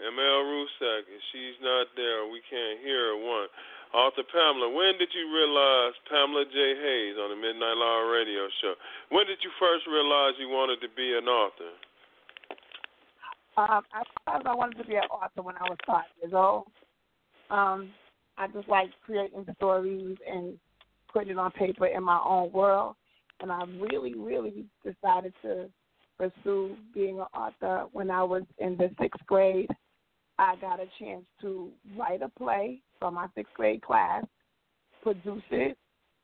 M.L. Ruscsak, and she's not there. We can't hear her. One. Author Pamela, when did you realize, Pamela J. Hays on the Midnight Law Radio Show, when did you first realize you wanted to be an author? I realized I wanted to be an author when I was 5 years old. I just like creating stories and putting it on paper in my own world. And I really, really decided to pursue being an author when I was in the 6th grade. I got a chance to write a play from my 6th grade class, produce it,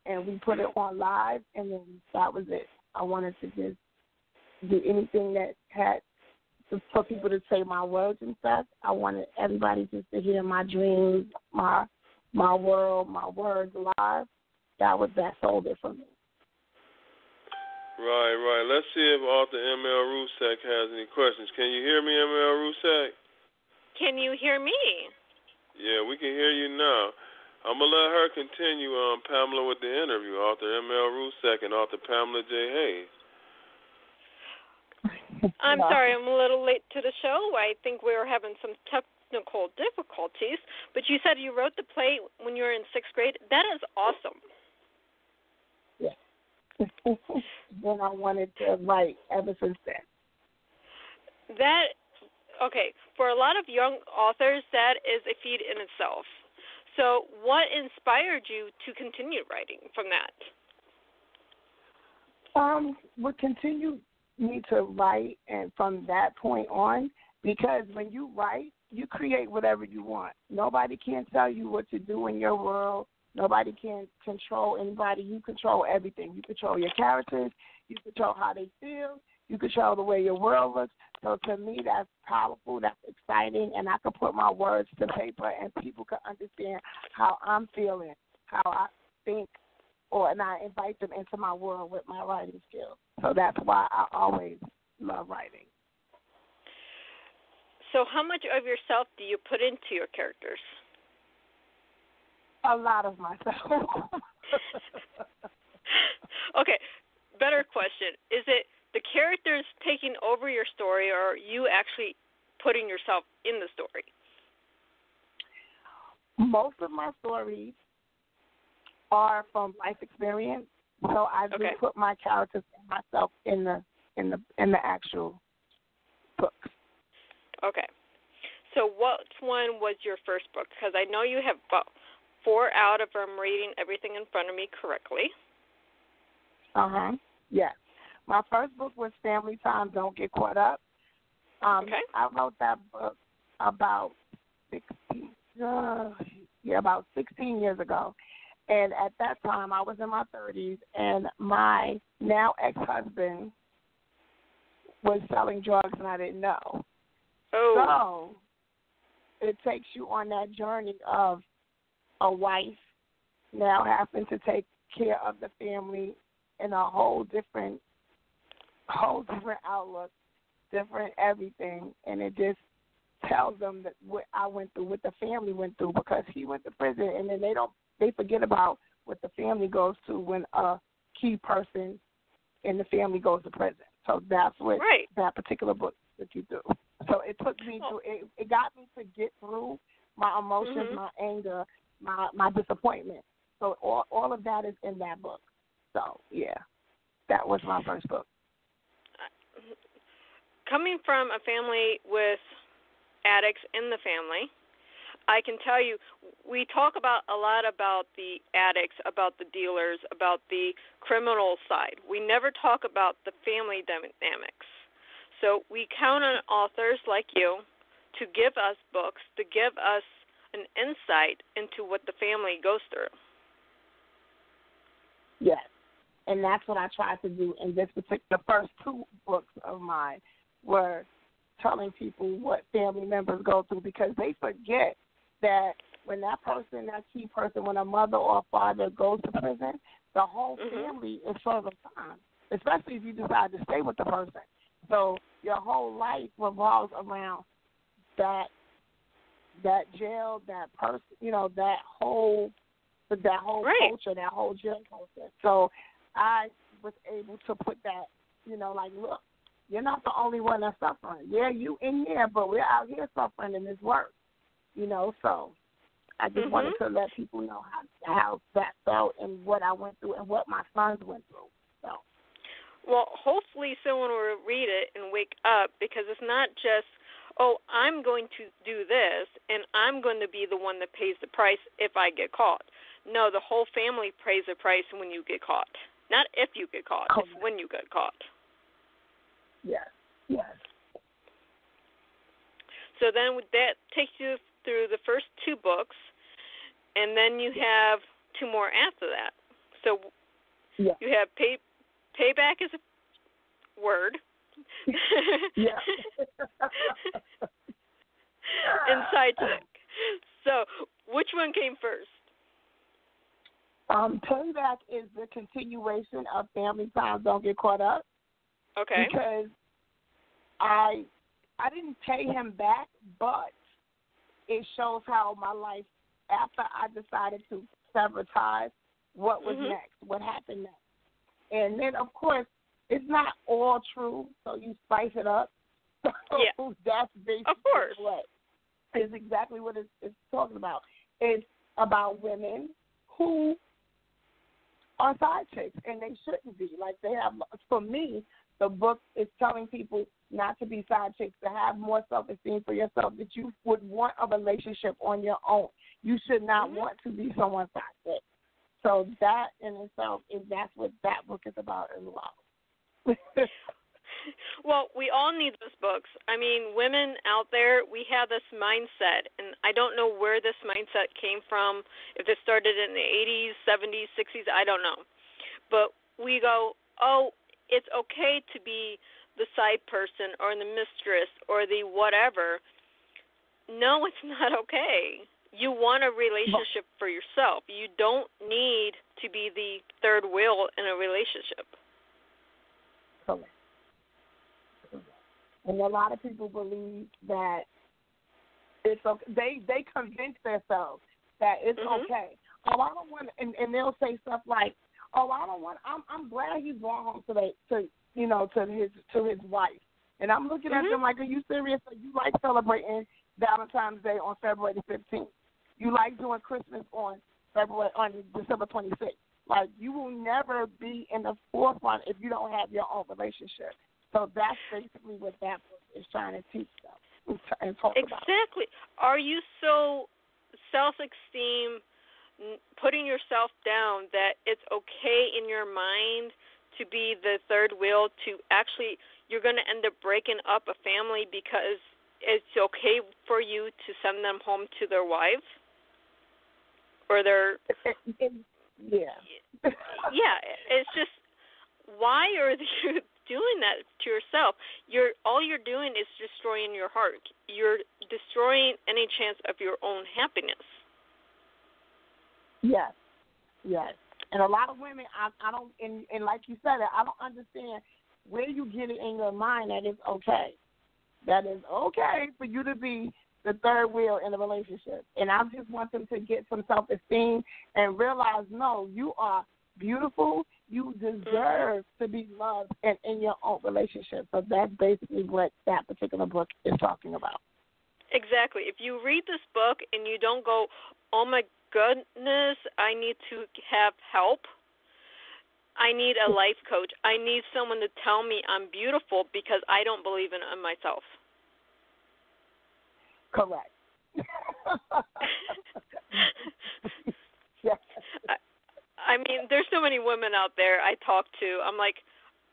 and we put it on live, and then that was it. I wanted to just do anything that had for people to say my words and stuff. I wanted everybody just to hear my dreams, my world, my words live. That sold it for me. Right. Let's see if author M.L. Ruscsak has any questions. Can you hear me, M.L. Ruscsak? Can you hear me? Yeah, we can hear you now. I'm going to let her continue, Pamela, with the interview, author M.L. Ruscsak and author Pamela J. Hays. I'm sorry, I'm a little late to the show. I think we were having some technical difficulties, but you said you wrote the play when you were in 6th grade. That is awesome. Then I wanted to write ever since then. For a lot of young authors, that is a feat in itself. So what inspired you to continue writing from that? What continued me to write, and from that point on, because when you write, you create whatever you want. Nobody can tell you what to do in your world. Nobody can control anybody. You control everything. You control your characters. You control how they feel. You control the way your world looks. So to me, that's powerful. That's exciting. And I can put my words to paper and people can understand how I'm feeling, how I think, and I invite them into my world with my writing skills. So that's why I always love writing. So how much of yourself do you put into your characters? A lot of myself. Okay, better question. Is it the characters taking over your story, or are you actually putting yourself in the story? Most of my stories are from life experience, so I do put my characters and myself in the actual book. Okay. So what one was your first book? Because I know you have both. 4 out of them, reading everything in front of me correctly. Yes. My first book was Family Tyme Don't Get Caught Up. I wrote that book about 16 years ago. And at that time, I was in my 30s, and my now ex-husband was selling drugs, and I didn't know. Oh. So it takes you on that journey of a wife now having to take care of the family in a whole different outlook, different everything, and it just tells them that what I went through, what the family went through, because he went to prison, and then they forget about what the family goes to when a key person in the family goes to prison. So that's what that particular book that you do. So it took me through. It got me to get through my emotions, my anger, my disappointment. So all of that is in that book. So, yeah, that was my first book. Coming from a family with addicts in the family, I can tell you we talk a lot about the addicts, about the dealers, about the criminal side. We never talk about the family dynamics. So we count on authors like you to give us books, to give us an insight into what the family goes through. Yes, and that's what I tried to do in this particular first two books of mine, were telling people what family members go through, because they forget that when that person, that key person, when a mother or a father goes to prison, the whole family is serving time, especially if you decide to stay with the person. So your whole life revolves around that jail, that person, you know, that whole right. culture, that whole jail culture. So I was able to put that, you know, like, look, you're not the only one that's suffering. Yeah, you in here, but we're out here suffering in this work, you know. So I just wanted to let people know how that felt and what I went through and what my sons went through. So, well, hopefully someone will read it and wake up, because it's not just, oh, I'm going to do this and I'm going to be the one that pays the price if I get caught. No, the whole family pays the price when you get caught. Not if you get caught, it's when you get caught. Yes, yes. So then that takes you through the first two books, and then you have two more after that. So you have Payback is a word. Yeah. And Side Chick. So which one came first? Payback is the continuation of Family Tyme Don't Get Caught Up. Okay. Because I didn't pay him back, but it shows how my life, after I decided to sever ties, what was next, what happened next. And then, of course, it's not all true, so you spice it up. So that's basically what is exactly what it's talking about. It's about women who are side chicks, and they shouldn't be. Like, they have, for me, the book is telling people not to be side chicks, to have more self-esteem for yourself, that you would want a relationship on your own. You should not want to be someone's side chick. So that in itself, that's what that book is about as well. Well, we all need those books. I mean, women out there, we have this mindset, and I don't know where this mindset came from, if it started in the 80s, 70s, 60s, I don't know. But we go, oh, it's okay to be the side person or the mistress or the whatever. No, it's not okay. You want a relationship for yourself. You don't need to be the third wheel in a relationship. Correct. And a lot of people believe that it's okay. They convince themselves that it's okay. Oh, I don't want, and they'll say stuff like, oh, I don't want. I'm glad he's going home today to his wife. And I'm looking at them like, are you serious? So you like celebrating Valentine's Day on February the 15th? You like doing Christmas on December 26th? Like, you will never be in the forefront if you don't have your own relationship. So that's basically what that book is trying to teach them and talk about. Exactly. Are you so self-esteem, putting yourself down, that it's okay in your mind to be the third wheel, to actually you're going to end up breaking up a family because it's okay for you to send them home to their wife or their it's just, why are you doing that to yourself? You're doing is destroying your heart. You're destroying any chance of your own happiness. Yes, yes. And a lot of women, I don't, and like you said, I don't understand where you get it in your mind that it's okay. That is okay for you to be the third wheel in a relationship. And I just want them to get some self-esteem and realize, no, you are beautiful. You deserve to be loved and in your own relationship. So that's basically what that particular book is talking about. Exactly. If you read this book and you don't go, oh, my goodness, I need to have help. I need a life coach. I need someone to tell me I'm beautiful because I don't believe in myself. Correct. I mean, there's so many women out there I talk to. I'm like,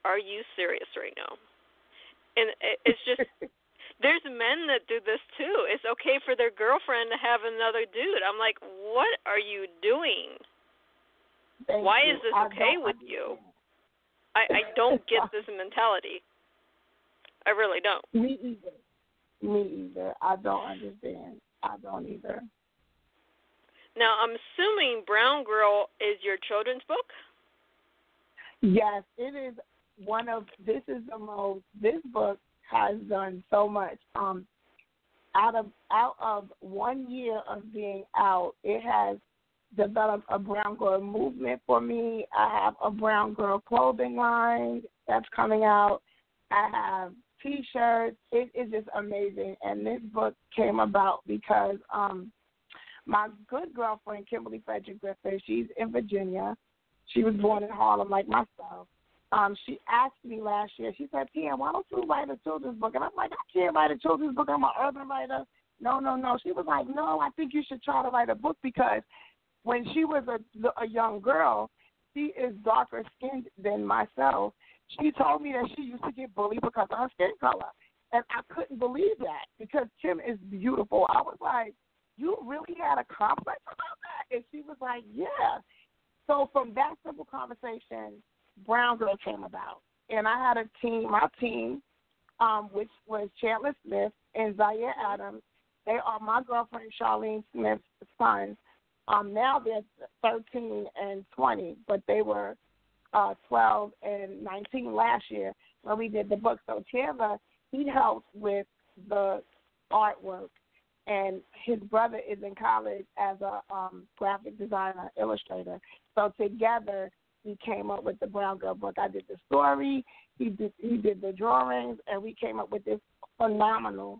are you serious right now? And it's just, there's men that do this too. It's okay for their girlfriend to have another dude. I'm like, what are you doing? Why is this okay with you? I don't get this mentality. I really don't. Me either. I don't understand. I don't either. Now, I'm assuming Brown Girl is your children's book? Yes, it is one of, this is the most, this book has done so much. Out of 1 year of being out, it has developed a Brown Girl movement for me. I have a Brown Girl clothing line that's coming out. I have T-shirts. It is just amazing. And this book came about because my good girlfriend, Kimberly Frederick Griffith, she's in Virginia. She was born in Harlem like myself. She asked me last year, she said, PM, why don't you write a children's book? And I'm like, I can't write a children's book. I'm an urban writer. No. She was like, no, I think you should try to write a book because when she was a young girl, she is darker skinned than myself. She told me that she used to get bullied because of her skin color. And I couldn't believe that because Kim is beautiful. I was like, you really had a complex about that? And she was like, yeah. So from that simple conversation, Brown Girl came about. And I had a team, my team, which was Chantel Smith and Zaya Adams. They are my girlfriend Charlene Smith's sons. Now they're 13 and 20, but they were 12 and 19 last year when we did the book. So Chandler, he helps with the artwork, and his brother is in college as a graphic designer, illustrator. So together we came up with the Brown Girl book. I did the story, he did the drawings, and we came up with this phenomenal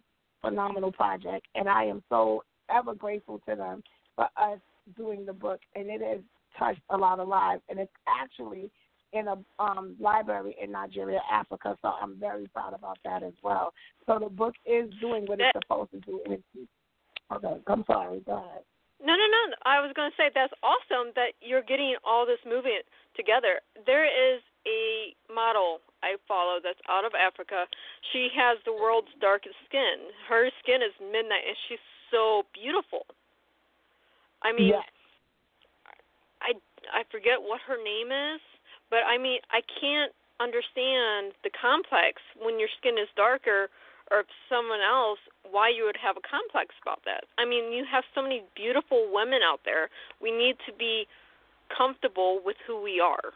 project. And I am so ever grateful to them for us doing the book, and it has touched a lot of lives. And it's actually in a library in Nigeria, Africa, so I'm very proud about that as well. So the book is doing what it's supposed to do. Okay, I'm sorry, go ahead. No. I was going to say that's awesome that you're getting all this movement together. There is a model I follow that's out of Africa. She has the world's darkest skin. Her skin is midnight, and she's so beautiful. I mean, yes. I forget what her name is, but I mean, I can't understand the complex when your skin is darker or someone else, why you would have a complex about that. I mean, you have so many beautiful women out there. We need to be comfortable with who we are.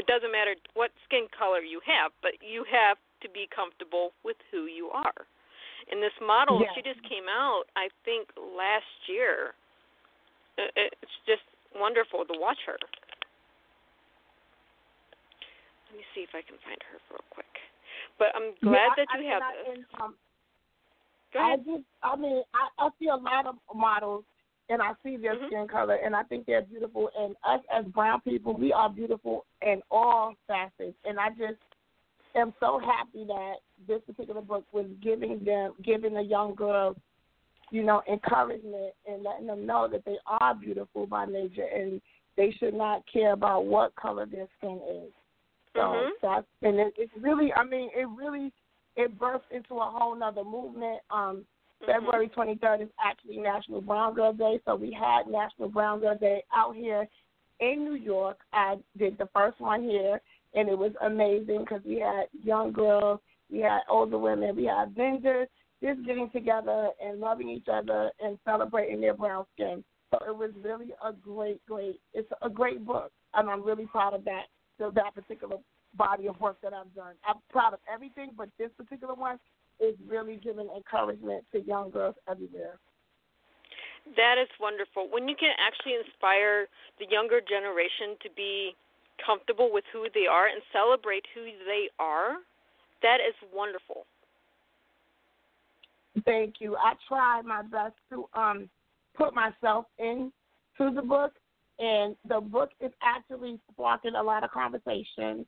It doesn't matter what skin color you have, but you have to be comfortable with who you are. And this model, yes. She just came out, I think, last year. It's just wonderful to watch her. Let me see if I can find her real quick. But I'm glad that you have this. Go ahead. I see a lot of models, and I see their skin color, and I think they're beautiful. And us as brown people, we are beautiful in all facets. And I just am so happy that this particular book was giving the young girls, encouragement and letting them know that they are beautiful by nature and they should not care about what color their skin is. So it bursts into a whole nother movement. February 23rd is actually National Brown Girl Day, so we had National Brown Girl Day out here in New York. I did the first one here, and it was amazing because we had young girls, we had older women, we had vendors, just getting together and loving each other and celebrating their brown skin. So it was really a great, it's a great book, and I'm really proud of that, so that particular body of work that I've done. I'm proud of everything, but this particular one is really giving encouragement to young girls everywhere. That is wonderful. When you can actually inspire the younger generation to be comfortable with who they are and celebrate who they are, that is wonderful. Thank you. I try my best to put myself into the book, and the book is actually sparking a lot of conversation.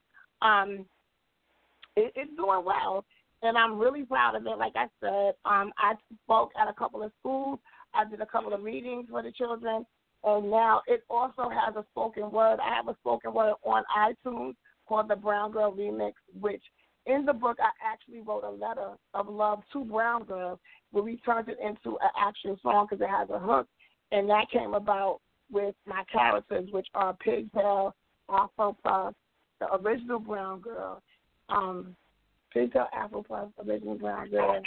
It's doing well, and I'm really proud of it. Like I said, I spoke at a couple of schools. I did a couple of readings for the children. And now it also has a spoken word. I have a spoken word on iTunes called the Brown Girl Remix, which in the book, I actually wrote a letter of love to Brown Girls, but we turned it into an actual song because it has a hook, and that came about with my characters, which are Pigtail, Afropuff, the original Brown Girl, Pigtail, Afropuff, original Brown Girl,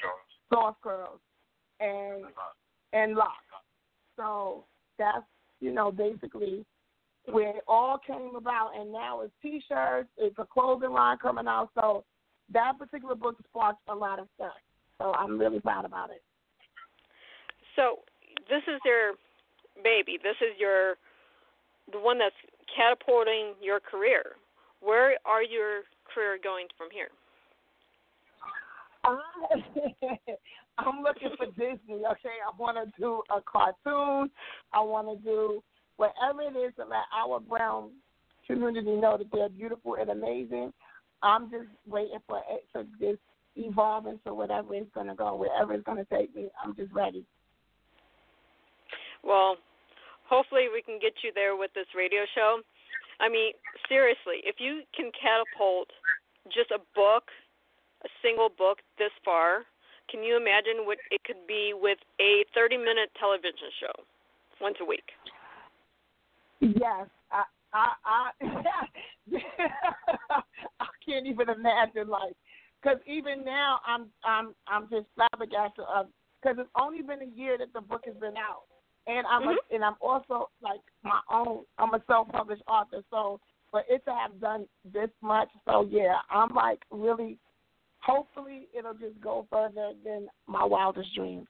Soft Girls, and Locke. So that's, you know, basically where it all came about, and now it's T-shirts, it's a clothing line coming out, so that particular book sparked a lot of stuff. So I'm really proud about it. So this is your baby. This is the one that's catapulting your career. Where are your career going from here? I'm looking for Disney, okay? I want to do a cartoon. I want to do whatever it is to let our brown community know that they're beautiful and amazing. I'm just waiting for it to just evolve into whatever it's going to go, wherever it's going to take me. I'm just ready. Well, hopefully we can get you there with this radio show. I mean, seriously, if you can catapult just a book, a single book this far, can you imagine what it could be with a 30-minute television show once a week? Yes, I can't even imagine, like, because even now I'm just flabbergasted of, because it's only been a year that the book has been out, and I'm also like I'm a self-published author, so for it to have done this much, so yeah, I'm like really, hopefully it'll just go further than my wildest dreams.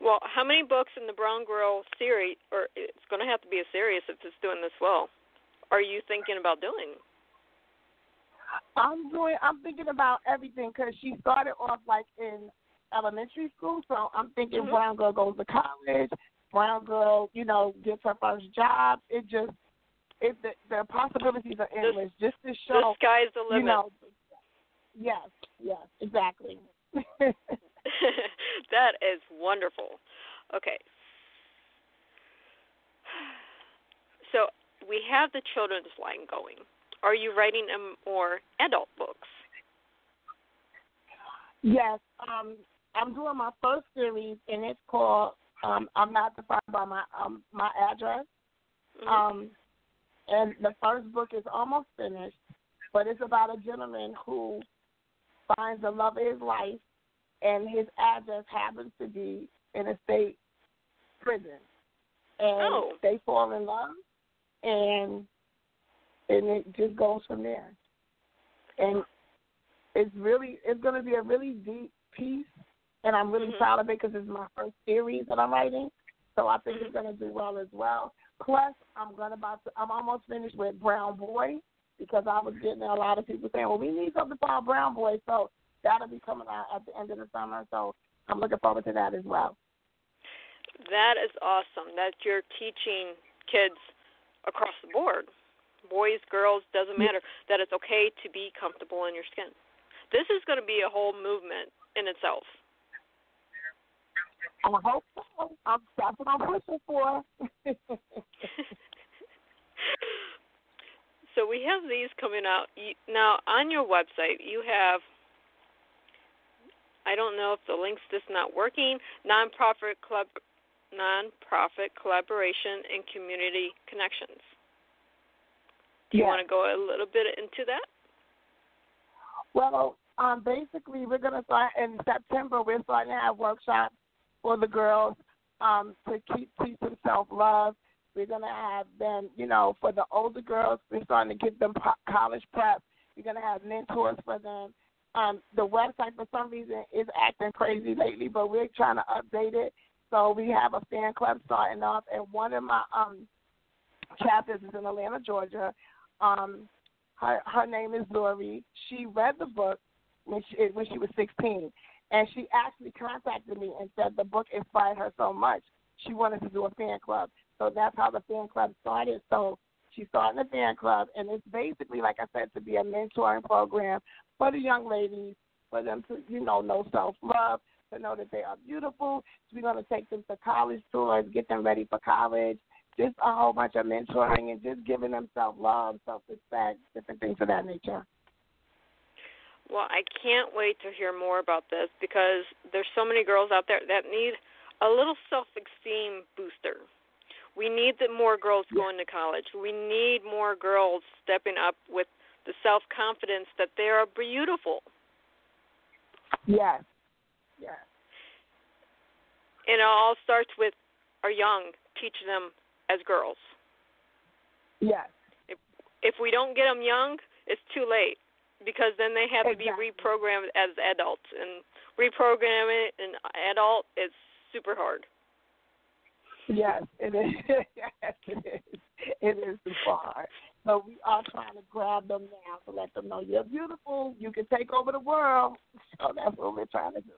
Well, how many books in the Brown Girl series, or it's going to have to be a series if it's doing this well, are you thinking about doing? I'm thinking about everything, because she started off like in elementary school, so I'm thinking Brown Girl goes to college, Brown Girl, you know, gets her first job. It just, the possibilities are endless. Just to show, the sky's the limit. You know, yes, exactly. That is wonderful. Okay. So we have the children's line going. Are you writing more adult books? Yes. I'm doing my first series, and it's called I'm Not Defined by My Address. Mm-hmm. And the first book is almost finished, but it's about a gentleman who finds the love of his life, and his address happens to be in a state prison. And they fall in love, and it just goes from there. And it's going to be a really deep piece, and I'm really proud of it because it's my first series that I'm writing, so I think it's going to do well as well. Plus, I'm almost finished with Brown Boy, because I was getting a lot of people saying, well, we need something for our Brown Boy, so that'll be coming out at the end of the summer, so I'm looking forward to that as well. That is awesome that you're teaching kids across the board, boys, girls, doesn't matter, that it's okay to be comfortable in your skin. This is going to be a whole movement in itself. I hope so. That's what I'm pushing for. So we have these coming out. Now, on your website, you have, I don't know if the link's just not working, nonprofit collaboration and community connections. Do you want to go a little bit into that? Well, basically, we're going to start in September. We're starting to have workshops for the girls to teach them self-love. We're going to have them, you know, for the older girls, we're starting to give them college prep. We're going to have mentors for them. The website, for some reason, is acting crazy lately, but we're trying to update it. So we have a fan club starting off, and one of my chapters is in Atlanta, Georgia. Her name is Lori. She read the book when she was 16, and she actually contacted me and said the book inspired her so much. She wanted to do a fan club. So that's how the fan club started. So she's starting a fan club, and it's basically, like I said, to be a mentoring program for the young ladies, for them to, you know self-love, to know that they are beautiful. So we're going to take them to college tours, get them ready for college, just a whole bunch of mentoring and just giving them self-love, self-respect, different things of that nature. Well, I can't wait to hear more about this because there's so many girls out there that need a little self-esteem booster. We need the more girls going to college. We need more girls stepping up with the self-confidence that they are beautiful. Yes. Yes. And it all starts with our young, teaching them as girls. Yes. If we don't get them young, it's too late because then they have to be reprogrammed as adults. And reprogramming an adult is super hard. Yes, it is. Yes, it is. It is too hard. So we are trying to grab them now to let them know you're beautiful, you can take over the world. So that's what we're trying to do.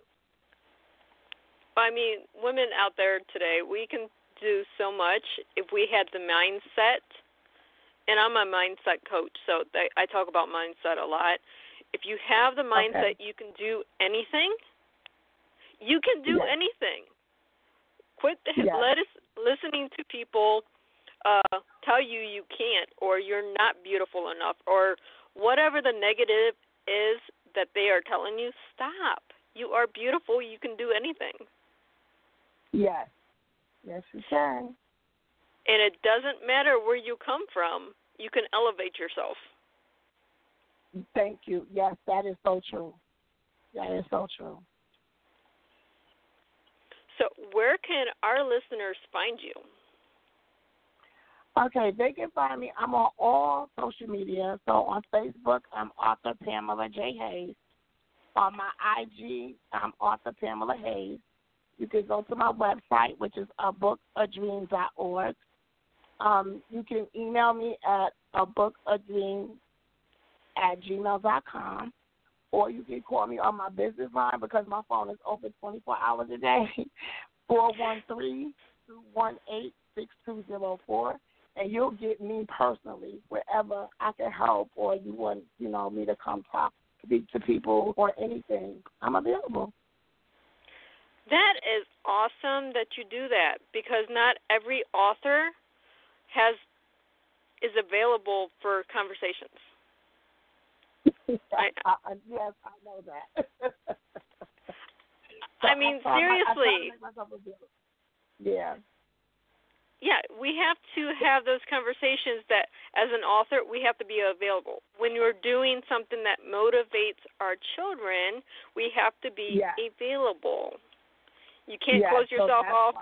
I mean, women out there today, we can do so much if we had the mindset. And I'm a mindset coach, so I talk about mindset a lot. If you have the mindset, you can do anything. You can do anything. Quit listening to people tell you you can't or you're not beautiful enough or whatever the negative is that they are telling you. Stop. You are beautiful. You can do anything. Yes. Yes, you can. And it doesn't matter where you come from. You can elevate yourself. Thank you. Yes, that is so true. That is so true. So where can our listeners find you? Okay, they can find me. I'm on all social media. So on Facebook, I'm author Pamela J. Hays. On my IG, I'm author Pamela Hays. You can go to my website, which is abookadream.org. You can email me at abookadream@gmail.com. Or you can call me on my business line because my phone is open 24 hours a day, 413-218-6204. And you'll get me personally wherever I can help or you want, you know, me to come talk, speak to people or anything. I'm available. That is awesome that you do that because not every author is available for conversations. Yes, I know that. So I mean, seriously. Yeah, we have to have those conversations that, as an author, we have to be available. When you're doing something that motivates our children, we have to be available. You can't close yourself off,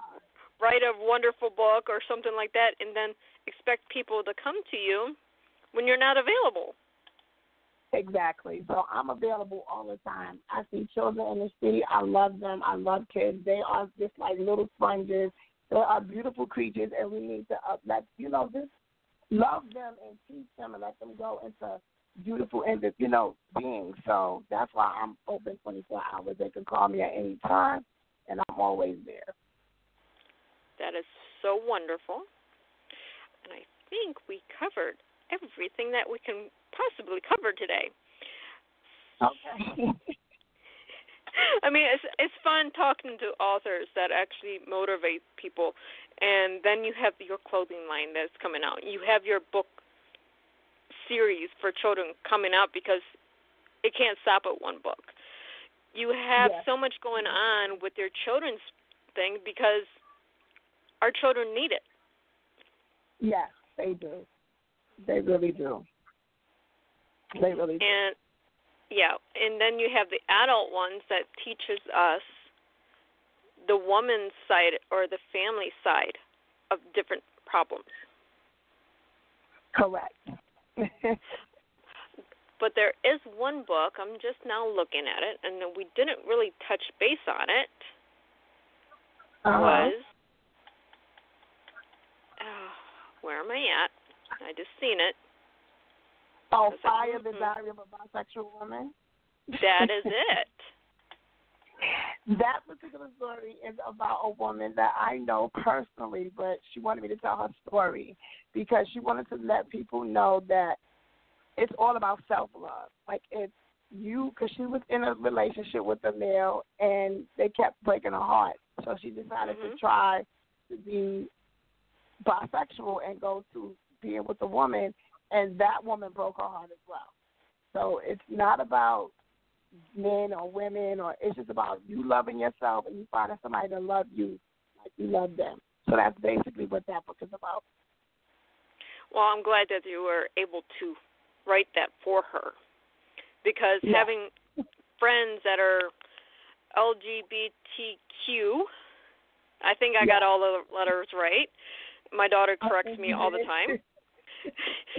write a wonderful book or something like that, and then expect people to come to you when you're not available. Exactly. So I'm available all the time. I see children in the city. I love them. I love kids. They are just like little sponges. They are beautiful creatures, and we need to just love them and teach them and let them go into beautiful and beings. So that's why I'm open 24 hours. They can call me at any time, and I'm always there. That is so wonderful. And I think we covered everything that we can possibly cover today. Okay. I mean, it's fun talking to authors that actually motivate people. And then you have your clothing line that's coming out. You have your book series for children coming out because it can't stop at one book. You have so much going on with your children's thing because our children need it. Yes, they do. They really do. They really do. And, and then you have the adult ones that teaches us the woman's side or the family side of different problems. Correct. But there is one book, I'm just now looking at it, and we didn't really touch base on it. Where am I at? I just seen it. Oh, Fyre the Diary of a Bisexual Woman. That is it. That particular story is about a woman that I know personally, but she wanted me to tell her story because she wanted to let people know that it's all about self-love. Like, it's you, because she was in a relationship with a male, and they kept breaking her heart. So she decided to try to be bisexual and go to being with a woman, and that woman broke her heart as well. So it's not about men or women, or it's just about you loving yourself and you finding somebody to love you like you love them. So that's basically what that book is about. Well, I'm glad that you were able to write that for her, because having friends that are LGBTQ, I think I got all the letters right. My daughter corrects me all the time.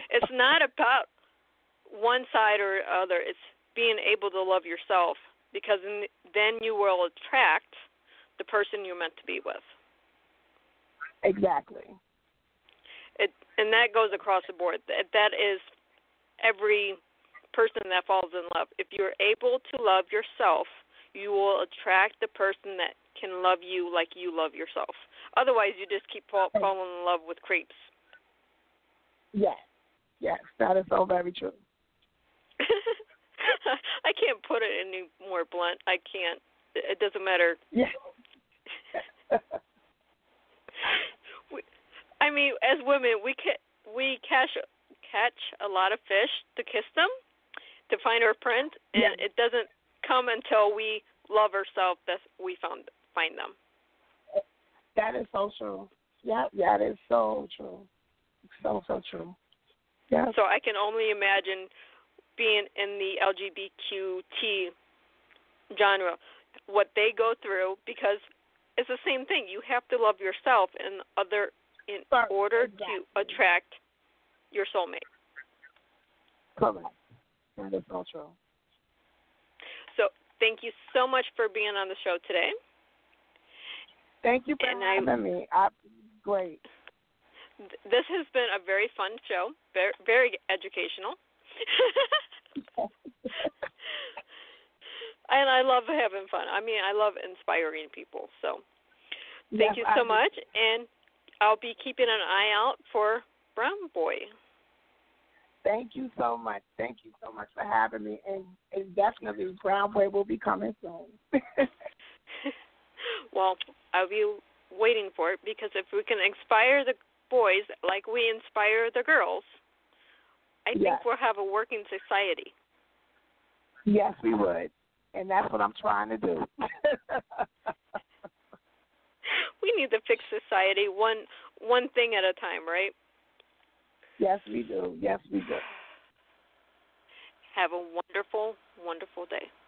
It's not about one side or other. It's being able to love yourself, because then you will attract the person you're meant to be with. Exactly. And that goes across the board. That is every person that falls in love. If you're able to love yourself, you will attract the person that can love you like you love yourself. Otherwise, you just keep falling in love with creeps. Yes. Yes, that is so very true. I can't put it any more blunt. I can't. It doesn't matter. Yes. I mean, as women, we catch a lot of fish to kiss them, to find our print, and it doesn't come until we love ourselves that we find them. That is so true. Yeah, that is so true. So true. Yeah. So I can only imagine being in the LGBTQ genre, what they go through, because it's the same thing. You have to love yourself in order to attract your soulmate. Correct. That is so true. So thank you so much for being on the show today. Thank you for having me. Great. This has been a very fun show, very, very educational. And I love having fun. I mean, I love inspiring people. So thank you so much. And I'll be keeping an eye out for Brown Boy. Thank you so much. Thank you so much for having me. And definitely Brown Boy will be coming soon. Well, I'll be waiting for it, because if we can inspire the boys like we inspire the girls, I think we'll have a working society. Yes, we would. And that's what I'm trying to do. We need to fix society one thing at a time, right? Yes, we do. Yes, we do. Have a wonderful, wonderful day.